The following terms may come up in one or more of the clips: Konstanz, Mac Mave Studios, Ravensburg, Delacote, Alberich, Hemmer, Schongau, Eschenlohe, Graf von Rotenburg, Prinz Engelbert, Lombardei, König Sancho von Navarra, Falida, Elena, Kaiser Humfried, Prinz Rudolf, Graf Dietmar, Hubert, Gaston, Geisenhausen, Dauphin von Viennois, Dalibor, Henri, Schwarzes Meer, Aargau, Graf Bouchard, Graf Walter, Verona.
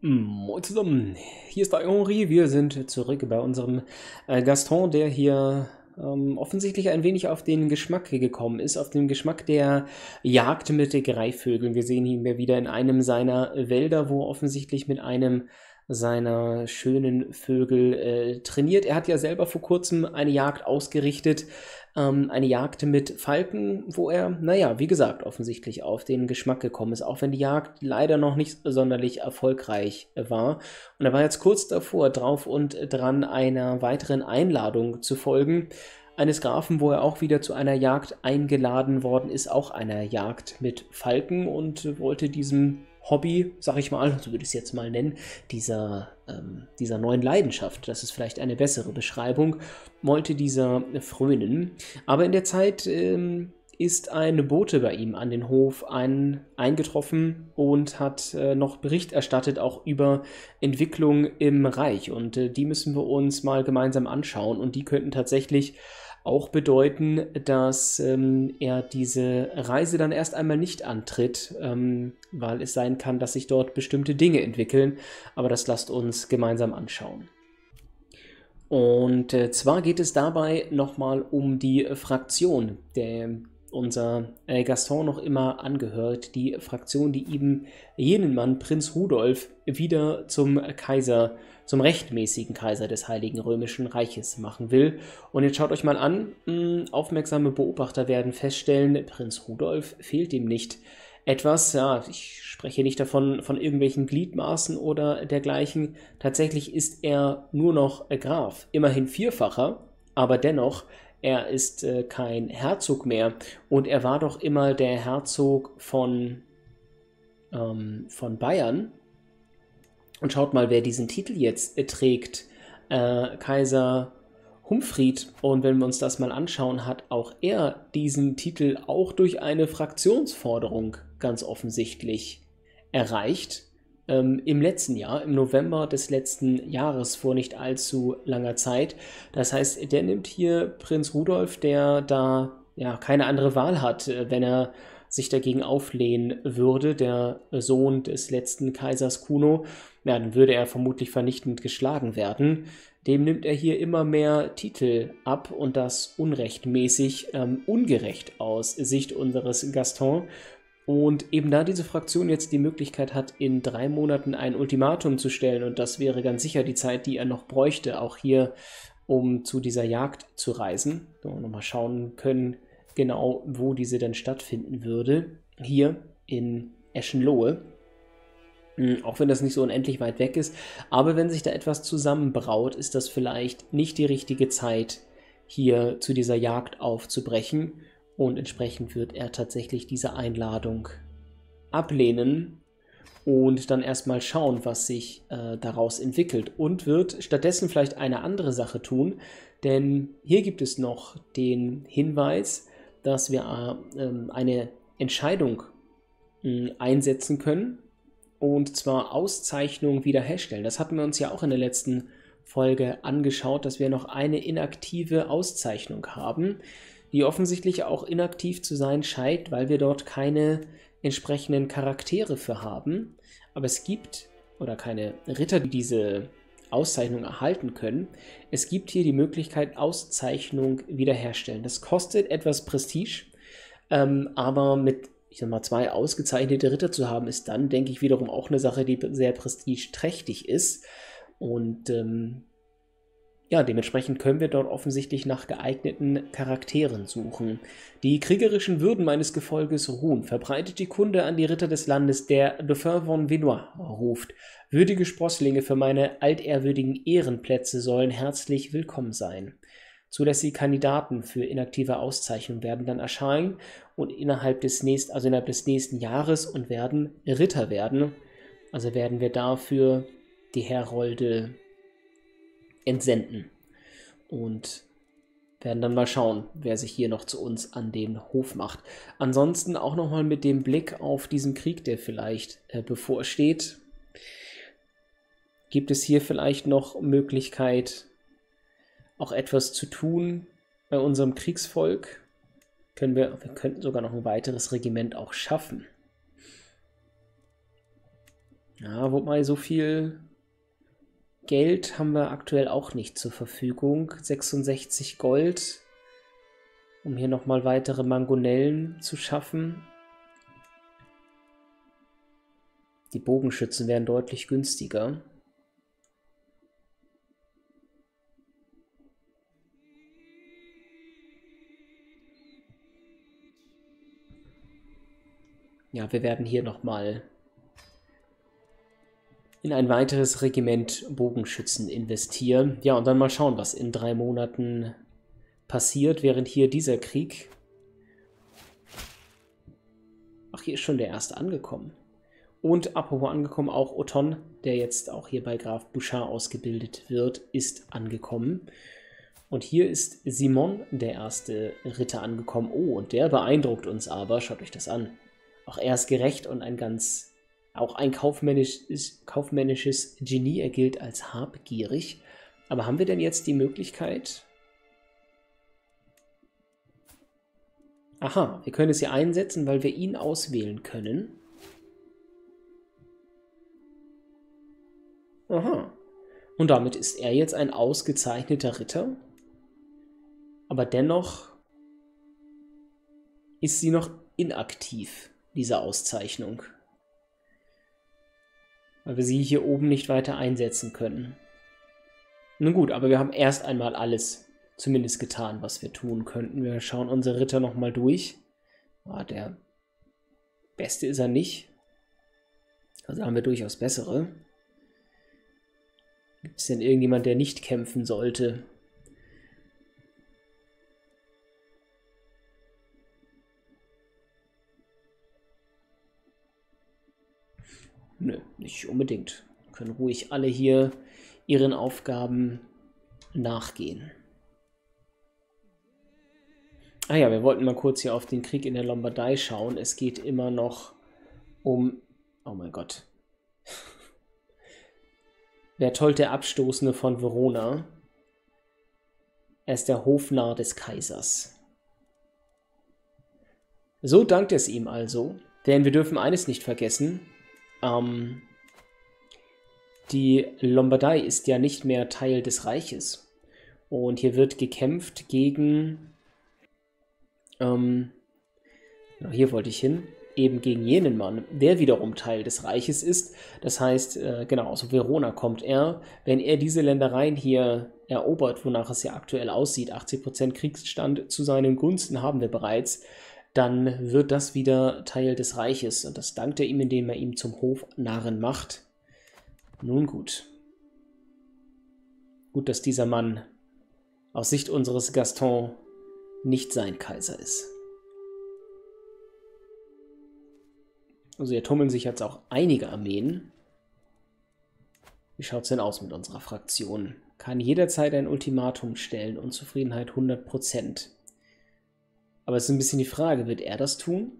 Moin zusammen, hier ist der Henri, wir sind zurück bei unserem Gaston, der hier offensichtlich ein wenig auf den Geschmack gekommen ist, auf den Geschmack der Jagd mit Greifvögeln. Wir sehen ihn wieder in einem seiner Wälder, wo offensichtlich mit einem seiner schönen Vögel trainiert. Er hat ja selber vor kurzem eine Jagd ausgerichtet, eine Jagd mit Falken, wo er, naja, wie gesagt, offensichtlich auf den Geschmack gekommen ist, auch wenn die Jagd leider noch nicht sonderlich erfolgreich war. Und er war jetzt kurz davor, drauf und dran, einer weiteren Einladung zu folgen, eines Grafen, wo er auch wieder zu einer Jagd eingeladen worden ist, auch einer Jagd mit Falken, und wollte diesem Hobby, sag ich mal, so würde ich es jetzt mal nennen, dieser neuen Leidenschaft, das ist vielleicht eine bessere Beschreibung, wollte dieser frönen. Aber in der Zeit ist ein Bote bei ihm an den Hof eingetroffen und hat noch Bericht erstattet, auch über Entwicklung im Reich. Und die müssen wir uns mal gemeinsam anschauen, und die könnten tatsächlich auch bedeuten, dass er diese Reise dann erst einmal nicht antritt, weil es sein kann, dass sich dort bestimmte Dinge entwickeln. Aber das lasst uns gemeinsam anschauen. Und zwar geht es dabei nochmal um die Fraktion, der unser Gaston noch immer angehört. Die Fraktion, die eben jenen Mann, Prinz Rudolf, wieder zum Kaiser, zum rechtmäßigen Kaiser des Heiligen Römischen Reiches machen will. Und jetzt schaut euch mal an, aufmerksame Beobachter werden feststellen, Prinz Rudolf fehlt ihm nicht etwas. Ja, ich spreche nicht davon, von irgendwelchen Gliedmaßen oder dergleichen. Tatsächlich ist er nur noch Graf, immerhin Vierfacher, aber dennoch, er ist kein Herzog mehr, und er war doch immer der Herzog von Bayern. Und schaut mal, wer diesen Titel jetzt trägt, Kaiser Humfried. Und wenn wir uns das mal anschauen, hat auch er diesen Titel auch durch eine Fraktionsforderung ganz offensichtlich erreicht. Im letzten Jahr, im November des letzten Jahres, vor nicht allzu langer Zeit. Das heißt, der nimmt hier Prinz Rudolf, der da ja keine andere Wahl hat, wenn er sich dagegen auflehnen würde, der Sohn des letzten Kaisers Kuno, ja, dann würde er vermutlich vernichtend geschlagen werden. Dem nimmt er hier immer mehr Titel ab, und das unrechtmäßig, ungerecht aus Sicht unseres Gaston. Und eben da diese Fraktion jetzt die Möglichkeit hat, in 3 Monaten ein Ultimatum zu stellen, und das wäre ganz sicher die Zeit, die er noch bräuchte, auch hier, um zu dieser Jagd zu reisen. So, nochmal schauen können, genau wo diese dann stattfinden würde. Hier in Eschenlohe. Auch wenn das nicht so unendlich weit weg ist. Aber wenn sich da etwas zusammenbraut, ist das vielleicht nicht die richtige Zeit, hier zu dieser Jagd aufzubrechen. Und entsprechend wird er tatsächlich diese Einladung ablehnen und dann erstmal schauen, was sich daraus entwickelt. Und wird stattdessen vielleicht eine andere Sache tun, denn hier gibt es noch den Hinweis, dass wir eine Entscheidung einsetzen können, und zwar Auszeichnung wiederherstellen. Das hatten wir uns ja auch in der letzten Folge angeschaut, dass wir noch eine inaktive Auszeichnung haben, die offensichtlich auch inaktiv zu sein scheint, weil wir dort keine entsprechenden Charaktere für haben. Aber es gibt, oder keine Ritter, die diese Auszeichnung erhalten können. Es gibt hier die Möglichkeit, Auszeichnung wiederherstellen. Das kostet etwas Prestige, aber mit, ich sag mal, 2 ausgezeichnete Ritter zu haben, ist dann, denke ich, wiederum auch eine Sache, die sehr prestigeträchtig ist. Und ja, dementsprechend können wir dort offensichtlich nach geeigneten Charakteren suchen. Die kriegerischen Würden meines Gefolges ruhen. Verbreitet die Kunde an die Ritter des Landes, der Dauphin von Viennois ruft. Würdige Sprosslinge für meine altehrwürdigen Ehrenplätze sollen herzlich willkommen sein. Zulässige Kandidaten für inaktive Auszeichnung werden dann erscheinen und innerhalb des nächsten Jahres und werden Ritter werden. Also werden wir dafür die Herolde entsenden und werden dann mal schauen, wer sich hier noch zu uns an den Hof macht. Ansonsten auch nochmal mit dem Blick auf diesen Krieg, der vielleicht bevorsteht. Gibt es hier vielleicht noch Möglichkeit, auch etwas zu tun bei unserem Kriegsvolk? Wir könnten sogar noch ein weiteres Regiment auch schaffen. Ja, wobei so viel Geld haben wir aktuell auch nicht zur Verfügung. 66 Gold, um hier nochmal weitere Mangonellen zu schaffen. Die Bogenschützen wären deutlich günstiger. Ja, wir werden hier nochmal in ein weiteres Regiment Bogenschützen investieren. Ja, und dann mal schauen, was in 3 Monaten passiert, während hier dieser Krieg... Ach, hier ist schon der erste angekommen. Und apropos angekommen, auch Oton, der jetzt auch hier bei Graf Bouchard ausgebildet wird, ist angekommen. Und hier ist Simon, der erste Ritter, angekommen. Oh, und der beeindruckt uns aber. Schaut euch das an. Auch er ist gerecht und ein ganz... Auch ein kaufmännisches Genie, er gilt als habgierig. Aber haben wir denn jetzt die Möglichkeit? Aha, wir können es hier einsetzen, weil wir ihn auswählen können. Aha. Und damit ist er jetzt ein ausgezeichneter Ritter. Aber dennoch ist sie noch inaktiv, diese Auszeichnung. Weil wir sie hier oben nicht weiter einsetzen können. Nun gut, aber wir haben erst einmal alles zumindest getan, was wir tun könnten. Wir schauen unsere Ritter nochmal durch. Ah, der Beste ist er nicht. Also haben wir durchaus bessere. Gibt es denn irgendjemand, der nicht kämpfen sollte? Nö, nicht unbedingt. Können ruhig alle hier ihren Aufgaben nachgehen. Ah ja, wir wollten mal kurz hier auf den Krieg in der Lombardei schauen. Es geht immer noch um... Oh mein Gott. Berthold der Abstoßende von Verona. Er ist der Hofnarr des Kaisers. So dankt es ihm also. Denn wir dürfen eines nicht vergessen... die Lombardei ist ja nicht mehr Teil des Reiches. Und hier wird gekämpft gegen... hier wollte ich hin. Eben gegen jenen Mann, der wiederum Teil des Reiches ist. Das heißt, genau, aus Verona kommt er. Wenn er diese Ländereien hier erobert, wonach es ja aktuell aussieht, 80% Kriegsstand zu seinen Gunsten haben wir bereits, dann wird das wieder Teil des Reiches. Und das dankt er ihm, indem er ihm zum Hofnarren macht. Nun gut. Gut, dass dieser Mann aus Sicht unseres Gaston nicht sein Kaiser ist. Also hier tummeln sich jetzt auch einige Armeen. Wie schaut es denn aus mit unserer Fraktion? Kann jederzeit ein Ultimatum stellen. Unzufriedenheit 100%. Aber es ist ein bisschen die Frage, wird er das tun?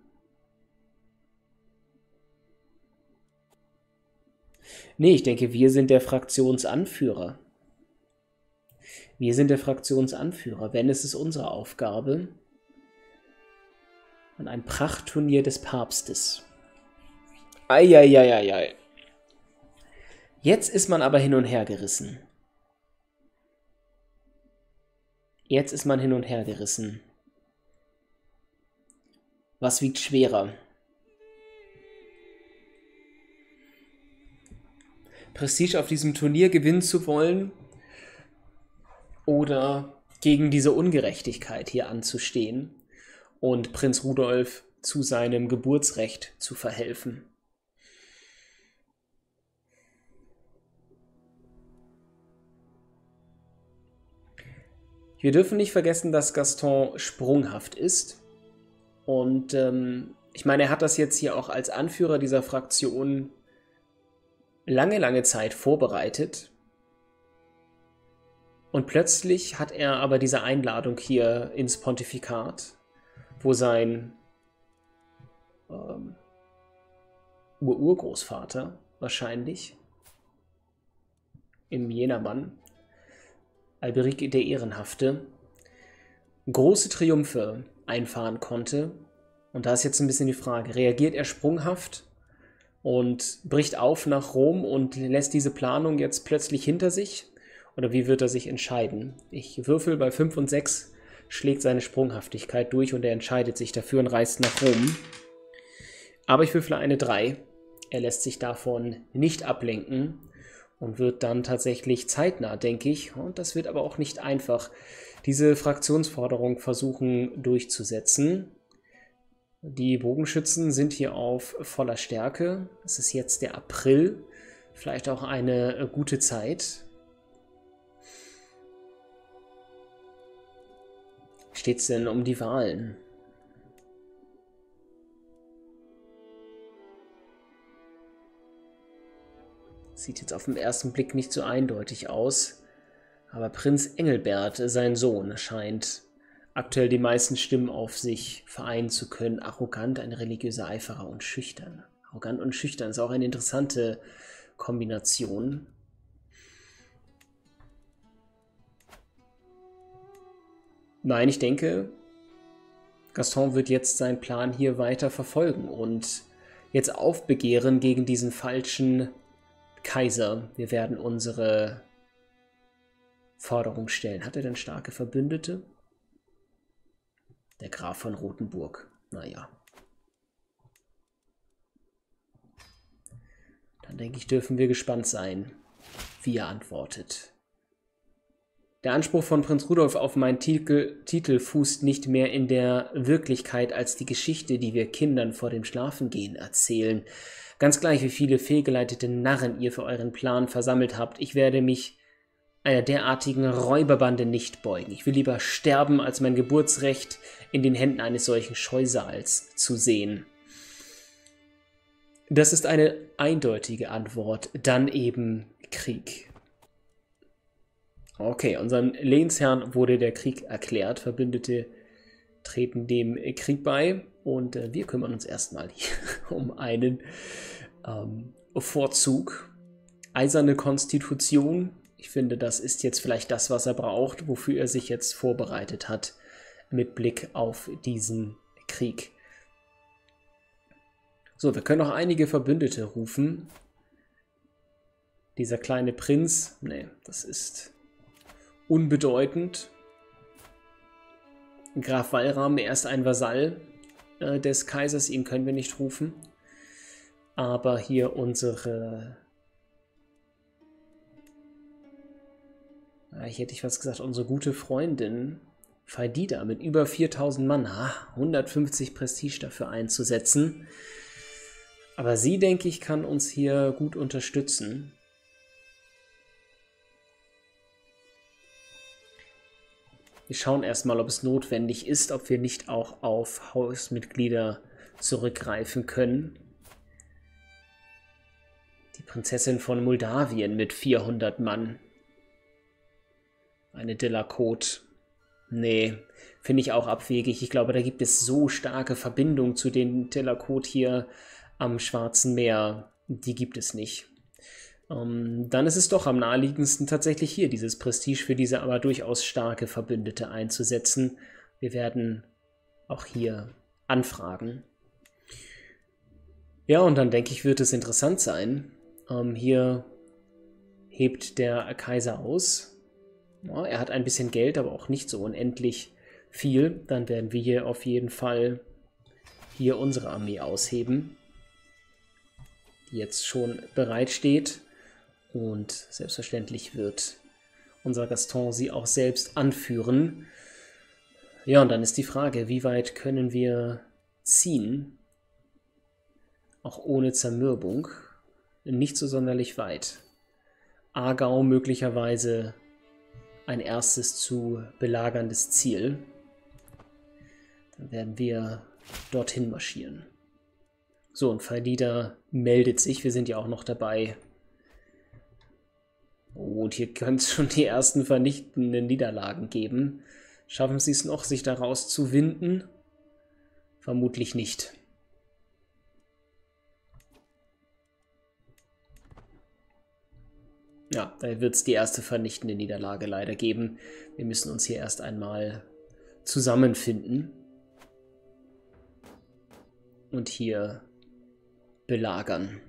Nee, ich denke, wir sind der Fraktionsanführer. Wir sind der Fraktionsanführer, wenn es ist unsere Aufgabe. An einem Prachtturnier des Papstes. Eieieiei. Jetzt ist man aber hin und her gerissen. Jetzt ist man hin und her gerissen. Was wiegt schwerer? Prestige auf diesem Turnier gewinnen zu wollen oder gegen diese Ungerechtigkeit hier anzustehen und Prinz Rudolf zu seinem Geburtsrecht zu verhelfen? Wir dürfen nicht vergessen, dass Gaston sprunghaft ist. Und ich meine, er hat das jetzt hier auch als Anführer dieser Fraktion lange, lange Zeit vorbereitet. Und plötzlich hat er aber diese Einladung hier ins Pontifikat, wo sein Urgroßvater wahrscheinlich, im Jenermann, Alberic der Ehrenhafte, große Triumphe einfahren konnte. Und da ist jetzt ein bisschen die Frage, reagiert er sprunghaft und bricht auf nach Rom und lässt diese Planung jetzt plötzlich hinter sich? Oder wie wird er sich entscheiden? Ich würfel bei 5 und 6, schlägt seine Sprunghaftigkeit durch und er entscheidet sich dafür und reist nach Rom. Aber ich würfle eine 3. Er lässt sich davon nicht ablenken und wird dann tatsächlich zeitnah, denke ich. Und das wird aber auch nicht einfach, diese Fraktionsforderung versuchen durchzusetzen. Die Bogenschützen sind hier auf voller Stärke. Es ist jetzt der April, vielleicht auch eine gute Zeit. Wie steht es denn um die Wahlen? Sieht jetzt auf den ersten Blick nicht so eindeutig aus, aber Prinz Engelbert, sein Sohn, scheint aktuell die meisten Stimmen auf sich vereinen zu können. Arrogant, ein religiöser Eiferer und schüchtern. Arrogant und schüchtern ist auch eine interessante Kombination. Nein, ich denke, Gaston wird jetzt seinen Plan hier weiter verfolgen und jetzt aufbegehren gegen diesen falschen Kaiser. Wir werden unsere Forderung stellen. Hat er denn starke Verbündete? Der Graf von Rotenburg. Naja. Dann denke ich, dürfen wir gespannt sein, wie er antwortet. Der Anspruch von Prinz Rudolf auf meinen Titel fußt nicht mehr in der Wirklichkeit als die Geschichte, die wir Kindern vor dem Schlafengehen erzählen. Ganz gleich, wie viele fehlgeleitete Narren ihr für euren Plan versammelt habt, ich werde mich einer derartigen Räuberbande nicht beugen. Ich will lieber sterben, als mein Geburtsrecht in den Händen eines solchen Scheusals zu sehen. Das ist eine eindeutige Antwort, dann eben Krieg. Okay, unserem Lehnsherrn wurde der Krieg erklärt. Verbündete treten dem Krieg bei und wir kümmern uns erstmal hier um einen Vorzug. Eiserne Konstitution. Ich finde, das ist jetzt vielleicht das, was er braucht, wofür er sich jetzt vorbereitet hat mit Blick auf diesen Krieg. So, wir können noch einige Verbündete rufen. Dieser kleine Prinz, nee, das ist unbedeutend. Graf Walram, er ist ein Vasall des Kaisers, ihn können wir nicht rufen. Aber hier unsere, ich hätte ich was gesagt, unsere gute Freundin Falida mit über 4000 Mann, 150 Prestige dafür einzusetzen. Aber sie, denke ich, kann uns hier gut unterstützen. Wir schauen erstmal, ob es notwendig ist, ob wir nicht auch auf Hausmitglieder zurückgreifen können. Die Prinzessin von Moldawien mit 400 Mann. Eine Delacote. Nee, finde ich auch abwegig. Ich glaube, da gibt es so starke Verbindungen zu den Delacote hier am Schwarzen Meer. Die gibt es nicht. Dann ist es doch am naheliegendsten, tatsächlich hier dieses Prestige für diese aber durchaus starke Verbündete einzusetzen. Wir werden auch hier anfragen. Ja, und dann denke ich, wird es interessant sein. Hier hebt der Kaiser aus. Ja, er hat ein bisschen Geld, aber auch nicht so unendlich viel. Dann werden wir hier auf jeden Fall hier unsere Armee ausheben, die jetzt schon bereitsteht. Und selbstverständlich wird unser Gaston sie auch selbst anführen. Ja, und dann ist die Frage, wie weit können wir ziehen? Auch ohne Zermürbung. Nicht so sonderlich weit. Aargau möglicherweise ein erstes zu belagerndes Ziel. Dann werden wir dorthin marschieren. So, und Falida meldet sich. Wir sind ja auch noch dabei. Oh, und hier könnte es schon die ersten vernichtenden Niederlagen geben. Schaffen sie es noch, sich daraus zu winden? Vermutlich nicht. Ja, da wird es die erste vernichtende Niederlage leider geben. Wir müssen uns hier erst einmal zusammenfinden. Und hier belagern.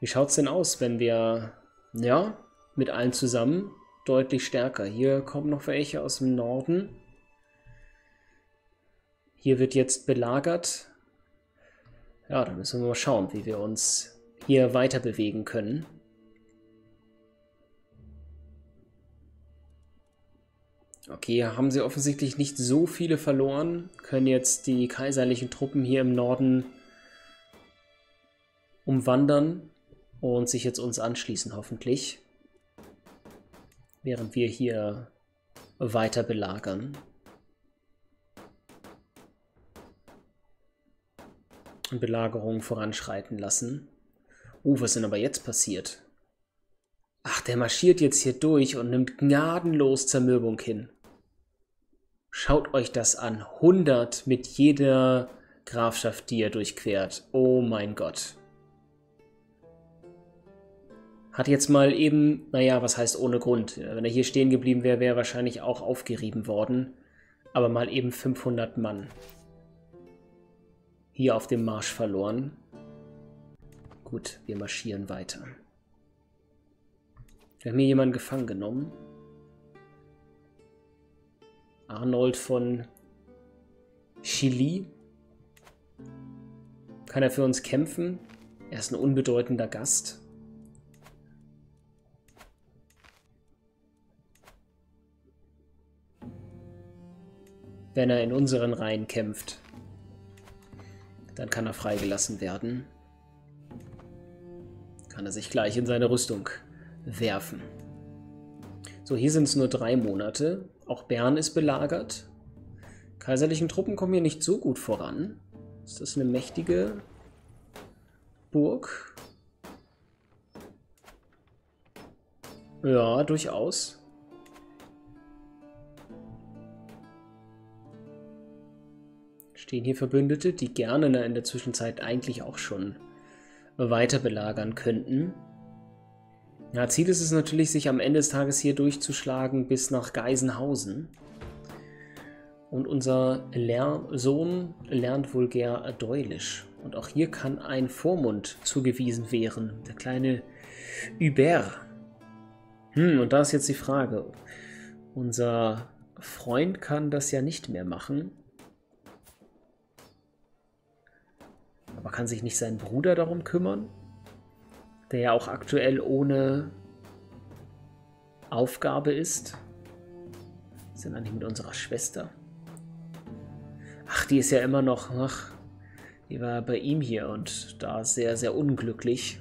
Wie schaut es denn aus, wenn wir, ja, mit allen zusammen deutlich stärker. Hier kommen noch welche aus dem Norden. Hier wird jetzt belagert. Ja, da müssen wir mal schauen, wie wir uns hier weiter bewegen können. Okay, haben sie offensichtlich nicht so viele verloren, können jetzt die kaiserlichen Truppen hier im Norden umwandern und sich jetzt uns anschließen, hoffentlich, während wir hier weiter belagern. Und Belagerungen voranschreiten lassen. Was ist denn aber jetzt passiert? Ach, der marschiert jetzt hier durch und nimmt gnadenlos Zermürbung hin. Schaut euch das an. 100 mit jeder Grafschaft, die er durchquert. Oh mein Gott. Hat jetzt mal eben, naja, was heißt ohne Grund? Wenn er hier stehen geblieben wäre, wäre er wahrscheinlich auch aufgerieben worden. Aber mal eben 500 Mann. Hier auf dem Marsch verloren. Gut, wir marschieren weiter. Wir haben hier jemanden gefangen genommen. Arnold von Chili. Kann er für uns kämpfen? Er ist ein unbedeutender Gast. Wenn er in unseren Reihen kämpft, dann kann er freigelassen werden. Kann er sich gleich in seine Rüstung werfen. So, hier sind es nur 3 Monate. Auch Bern ist belagert. Kaiserlichen Truppen kommen hier nicht so gut voran. Ist das eine mächtige Burg? Ja, durchaus. Stehen hier Verbündete, die gerne in der Zwischenzeit eigentlich auch schon weiter belagern könnten. Ja, Ziel ist es natürlich, sich am Ende des Tages hier durchzuschlagen bis nach Geisenhausen. Und unser Sohn lernt vulgär Deutsch. Und auch hier kann ein Vormund zugewiesen werden, der kleine Hubert. Und da ist jetzt die Frage. Unser Freund kann das ja nicht mehr machen. Aber kann sich nicht sein Bruder darum kümmern? Der ja auch aktuell ohne Aufgabe ist. Was ist denn eigentlich mit unserer Schwester? Ach, die ist ja immer noch... Ach, die war bei ihm hier und da sehr, sehr unglücklich.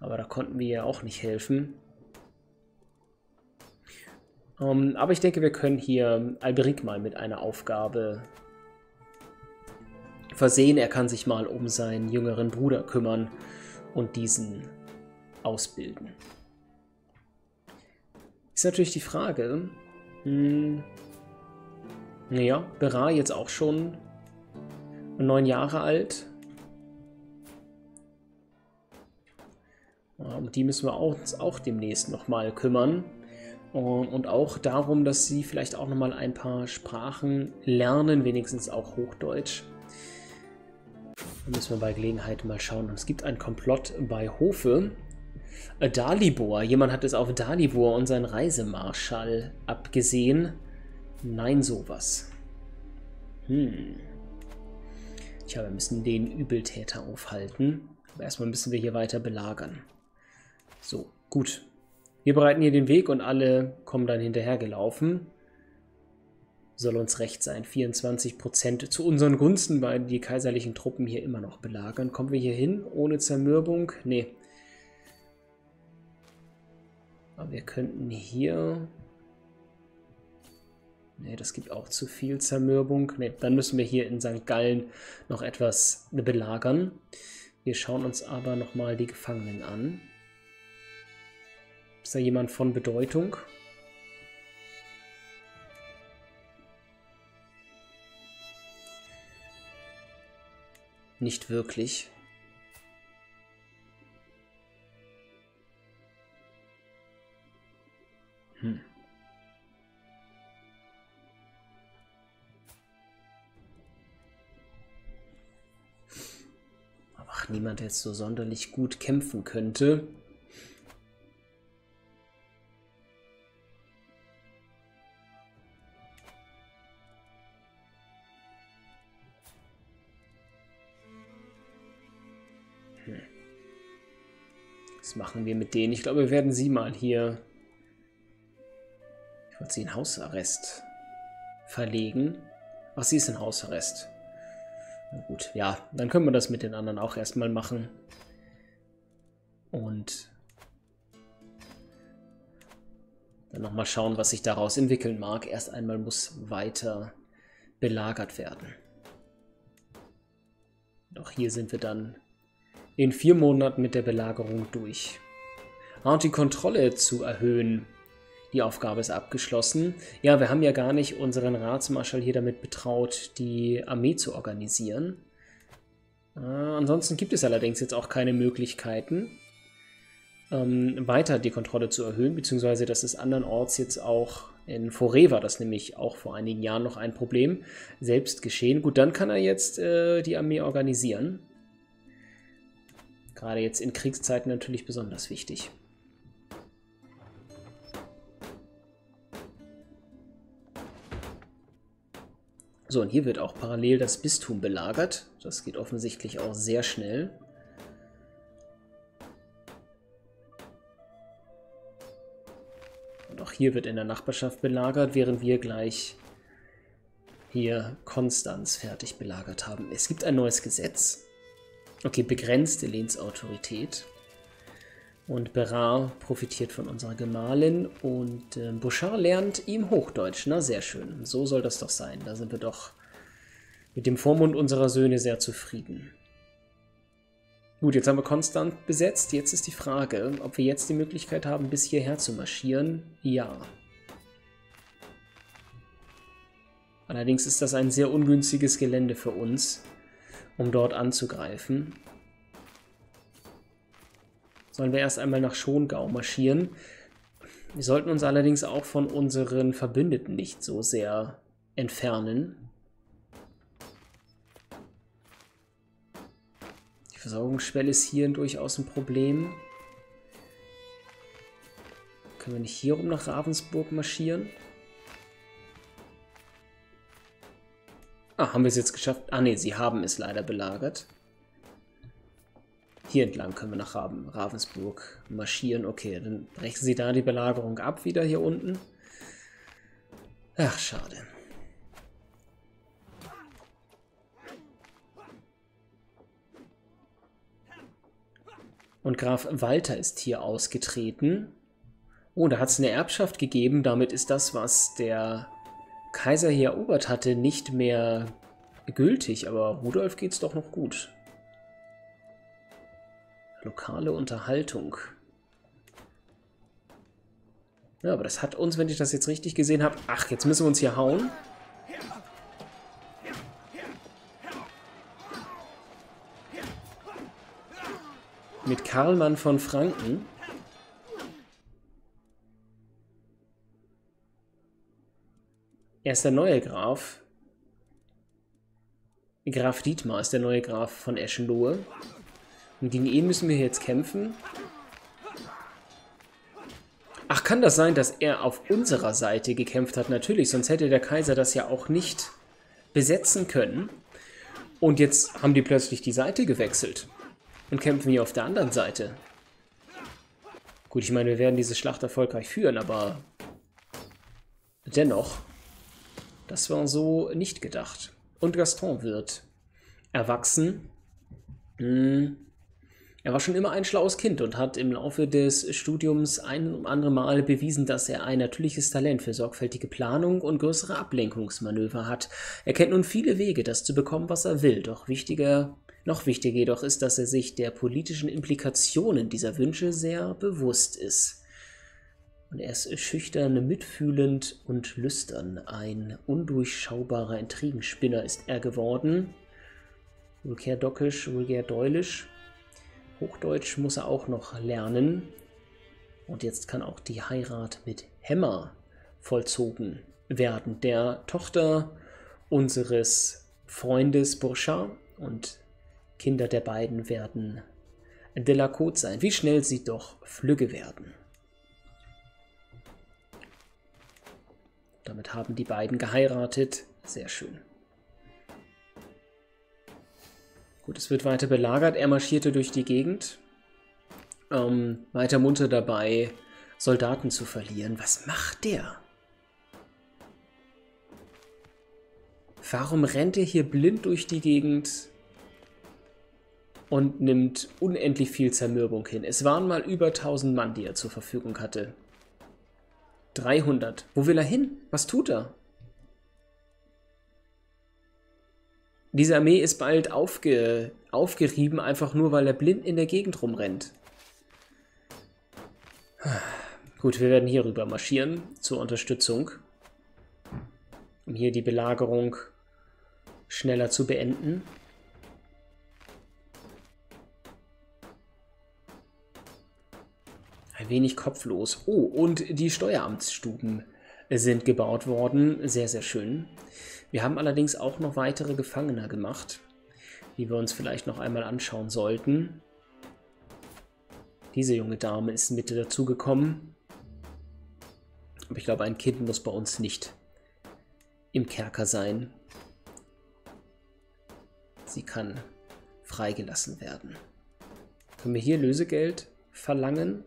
Aber da konnten wir ja auch nicht helfen. Aber ich denke, wir können hier Alberich mal mit einer Aufgabe versehen. Er kann sich mal um seinen jüngeren Bruder kümmern und diesen ausbilden. Ist natürlich die Frage, naja, Bera jetzt auch schon 9 Jahre alt. Um die müssen wir uns auch demnächst nochmal kümmern. Und auch darum, dass sie vielleicht auch nochmal ein paar Sprachen lernen, wenigstens auch Hochdeutsch. Da müssen wir bei Gelegenheit mal schauen. Es gibt einen Komplott bei Hofe. Dalibor. Jemand hat es auf Dalibor, unseren Reisemarschall, abgesehen. Nein, sowas. Tja, wir müssen den Übeltäter aufhalten. Aber erstmal müssen wir hier weiter belagern. So, gut. Wir bereiten hier den Weg und alle kommen dann hinterhergelaufen. Soll uns recht sein. 24% zu unseren Gunsten, weil die kaiserlichen Truppen hier immer noch belagern. Kommen wir hier hin ohne Zermürbung? Nee. Aber wir könnten hier... Nee, das gibt auch zu viel Zermürbung. Nee, dann müssen wir hier in St. Gallen noch etwas belagern. Wir schauen uns aber nochmal die Gefangenen an. Ist da jemand von Bedeutung? Nicht wirklich. Ach niemand jetzt so sonderlich gut kämpfen könnte. Was machen wir mit denen? Ich glaube, wir werden sie mal hier... Ich wollte sie in Hausarrest verlegen. Ach, sie ist in Hausarrest. Na gut, ja, dann können wir das mit den anderen auch erstmal machen. Und dann nochmal schauen, was sich daraus entwickeln mag. Erst einmal muss weiter belagert werden. Doch hier sind wir dann in 4 Monaten mit der Belagerung durch. Und die Kontrolle zu erhöhen. Die Aufgabe ist abgeschlossen. Ja, wir haben ja gar nicht unseren Ratsmarschall hier damit betraut, die Armee zu organisieren. Ansonsten gibt es allerdings jetzt auch keine Möglichkeiten, weiter die Kontrolle zu erhöhen, beziehungsweise das ist andernorts jetzt auch in Forewa, das nämlich auch vor einigen Jahren noch ein Problem, selbst geschehen. Gut, dann kann er jetzt die Armee organisieren. Gerade jetzt in Kriegszeiten natürlich besonders wichtig. So, und hier wird auch parallel das Bistum belagert. Das geht offensichtlich auch sehr schnell. Und auch hier wird in der Nachbarschaft belagert, während wir gleich hier Konstanz fertig belagert haben. Es gibt ein neues Gesetz. Okay, begrenzte Lehnsautorität. Und Bera profitiert von unserer Gemahlin und Bouchard lernt ihm Hochdeutsch. Na, sehr schön. So soll das doch sein. Da sind wir doch mit dem Vormund unserer Söhne sehr zufrieden. Gut, jetzt haben wir Konstanz besetzt. Jetzt ist die Frage, ob wir jetzt die Möglichkeit haben, bis hierher zu marschieren. Ja. Allerdings ist das ein sehr ungünstiges Gelände für uns, um dort anzugreifen. Sollen wir erst einmal nach Schongau marschieren. Wir sollten uns allerdings auch von unseren Verbündeten nicht so sehr entfernen. Die Versorgungsschwelle ist hier durchaus ein Problem. Können wir nicht hier rum nach Ravensburg marschieren? Ah, haben wir es jetzt geschafft? Ah ne, sie haben es leider belagert. Hier entlang können wir nach Ravensburg marschieren. Okay, dann brechen sie da die Belagerung ab, wieder hier unten. Ach, schade. Und Graf Walter ist hier ausgetreten. Oh, da hat es eine Erbschaft gegeben. Damit ist das, was der Kaiser hier erobert hatte, nicht mehr gültig. Aber Rudolf geht es doch noch gut. Lokale Unterhaltung. Ja, aber das hat uns, wenn ich das jetzt richtig gesehen habe... Ach, jetzt müssen wir uns hier hauen. Mit Karlmann von Franken. Er ist der neue Graf. Graf Dietmar ist der neue Graf von Eschenlohe. Und gegen ihn müssen wir jetzt kämpfen. Ach, kann das sein, dass er auf unserer Seite gekämpft hat? Natürlich, sonst hätte der Kaiser das ja auch nicht besetzen können. Und jetzt haben die plötzlich die Seite gewechselt und kämpfen hier auf der anderen Seite. Gut, ich meine, wir werden diese Schlacht erfolgreich führen, aber dennoch, das war so nicht gedacht. Und Gaston wird erwachsen. Er war schon immer ein schlaues Kind und hat im Laufe des Studiums ein und andere Mal bewiesen, dass er ein natürliches Talent für sorgfältige Planung und größere Ablenkungsmanöver hat. Er kennt nun viele Wege, das zu bekommen, was er will. Doch noch wichtiger jedoch ist, dass er sich der politischen Implikationen dieser Wünsche sehr bewusst ist. Und er ist schüchtern, mitfühlend und lüstern. Ein undurchschaubarer Intrigenspinner ist er geworden. Vulgär Dockisch, vulgär Deulisch. Hochdeutsch muss er auch noch lernen. Und jetzt kann auch die Heirat mit Hemmer vollzogen werden. Der Tochter unseres Freundes Bouchard und Kinder der beiden werden Delacote sein. Wie schnell sie doch flügge werden. Damit haben die beiden geheiratet. Sehr schön. Gut, es wird weiter belagert. Er marschierte durch die Gegend. Weiter munter dabei, Soldaten zu verlieren. Was macht der? Warum rennt er hier blind durch die Gegend und nimmt unendlich viel Zermürbung hin? Es waren mal über 1000 Mann, die er zur Verfügung hatte. 300. Wo will er hin? Was tut er? Diese Armee ist bald aufgerieben, einfach nur, weil er blind in der Gegend rumrennt. Gut, wir werden hier rüber marschieren zur Unterstützung, um hier die Belagerung schneller zu beenden. Ein wenig kopflos. Oh, und die Steueramtsstuben sind gebaut worden. Sehr, sehr schön. Wir haben allerdings auch noch weitere Gefangene gemacht, die wir uns vielleicht noch einmal anschauen sollten. Diese junge Dame ist mit dazugekommen. Aber ich glaube, ein Kind muss bei uns nicht im Kerker sein. Sie kann freigelassen werden. Können wir hier Lösegeld verlangen?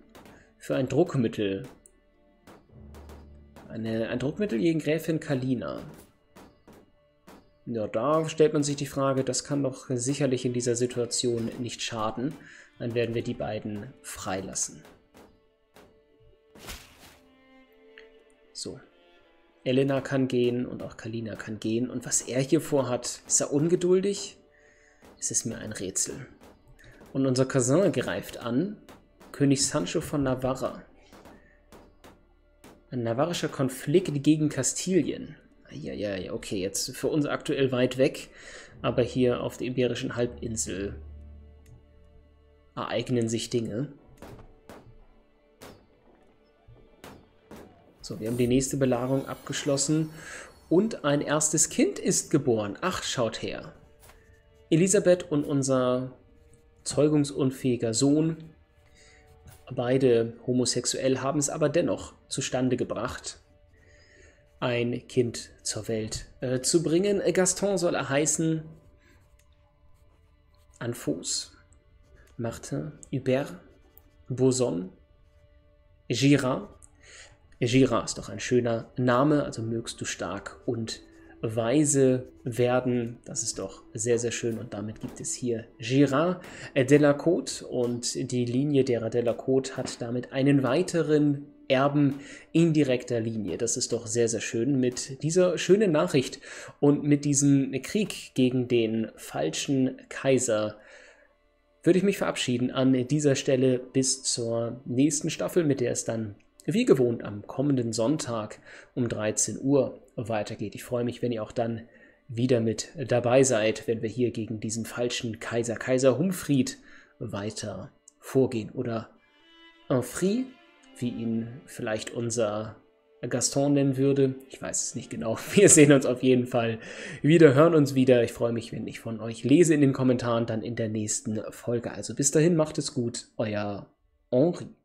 Für ein Druckmittel. Ein Druckmittel gegen Gräfin Kalina. Ja, da stellt man sich die Frage, das kann doch sicherlich in dieser Situation nicht schaden. Dann werden wir die beiden freilassen. So. Elena kann gehen und auch Kalina kann gehen. Und was er hier vorhat, ist er ungeduldig? Es ist mir ein Rätsel. Und unser Cousin greift an. König Sancho von Navarra. Ein navarrischer Konflikt gegen Kastilien. Ja, okay, jetzt für uns aktuell weit weg, aber hier auf der Iberischen Halbinsel ereignen sich Dinge. So, wir haben die nächste Belagerung abgeschlossen und ein erstes Kind ist geboren. Ach, schaut her. Elisabeth und unser zeugungsunfähiger Sohn, beide homosexuell, haben es aber dennoch zustande gebracht, ein Kind zur Welt zu bringen. Gaston soll er heißen. Anfos, Martin, Hubert, Boson, Girard. Girard ist doch ein schöner Name, also mögst du stark und weise werden. Das ist doch sehr, sehr schön. Und damit gibt es hier Girard Delacote. Und die Linie derer Delacote hat damit einen weiteren Erben in direkter Linie. Das ist doch sehr, sehr schön. Mit dieser schönen Nachricht und mit diesem Krieg gegen den falschen Kaiser würde ich mich verabschieden an dieser Stelle bis zur nächsten Staffel, mit der es dann wie gewohnt am kommenden Sonntag um 13 Uhr weitergeht. Ich freue mich, wenn ihr auch dann wieder mit dabei seid, wenn wir hier gegen diesen falschen Kaiser, Kaiser Humfried, weiter vorgehen. Oder Henri, wie ihn vielleicht unser Gaston nennen würde. Ich weiß es nicht genau. Wir sehen uns auf jeden Fall wieder, hören uns wieder. Ich freue mich, wenn ich von euch lese in den Kommentaren, dann in der nächsten Folge. Also bis dahin, macht es gut, euer Henri.